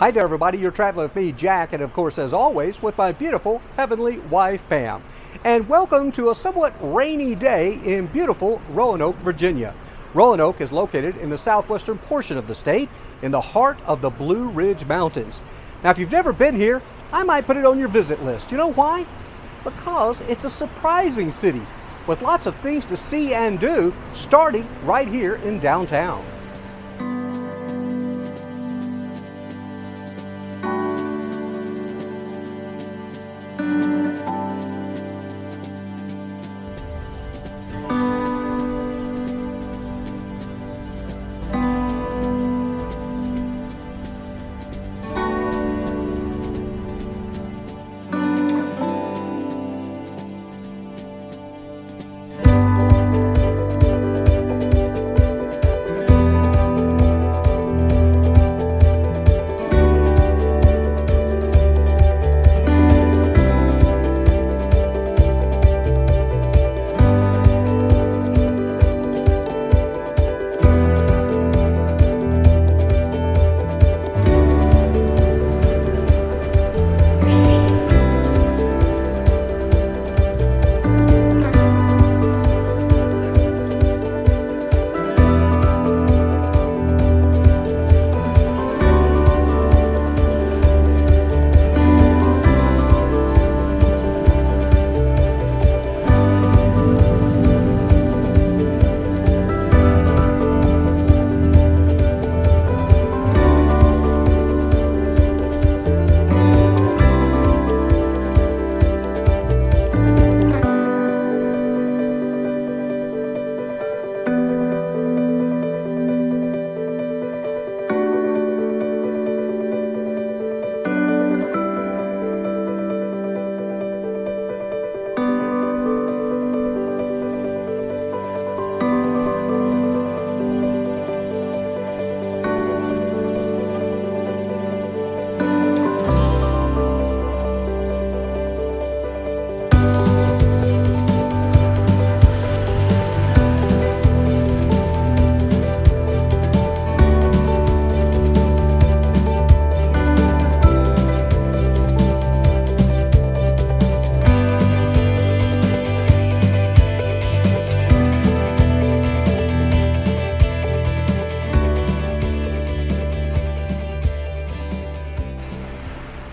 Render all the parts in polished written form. Hi there, everybody. You're traveling with me, Jack, and of course, as always, with my beautiful heavenly wife, Pam. And welcome to a somewhat rainy day in beautiful Roanoke, Virginia. Roanoke is located in the southwestern portion of the state, in the heart of the Blue Ridge Mountains. Now, if you've never been here, I might put it on your visit list. You know why? Because it's a surprising city with lots of things to see and do, starting right here in downtown.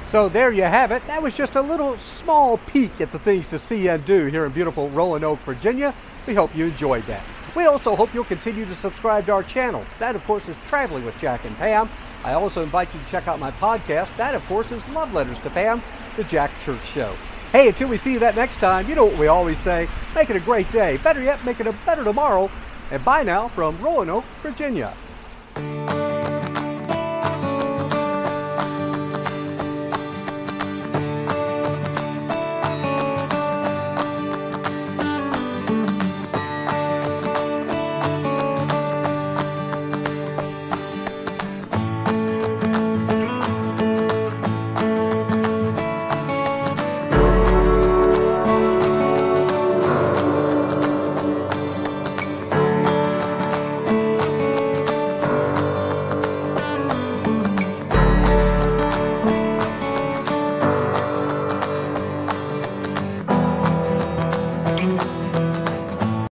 So there you have it. That was just a little small peek at the things to see and do here in beautiful Roanoke, Virginia. We hope you enjoyed that. We also hope you'll continue to subscribe to our channel. That, of course, is Traveling with Jack and Pam. I also invite you to check out my podcast. That, of course, is Love Letters to Pam, the Jack Church Show. Hey, until we see you that next time, you know what we always say, make it a great day. Better yet, make it a better tomorrow. And bye now from Roanoke, Virginia.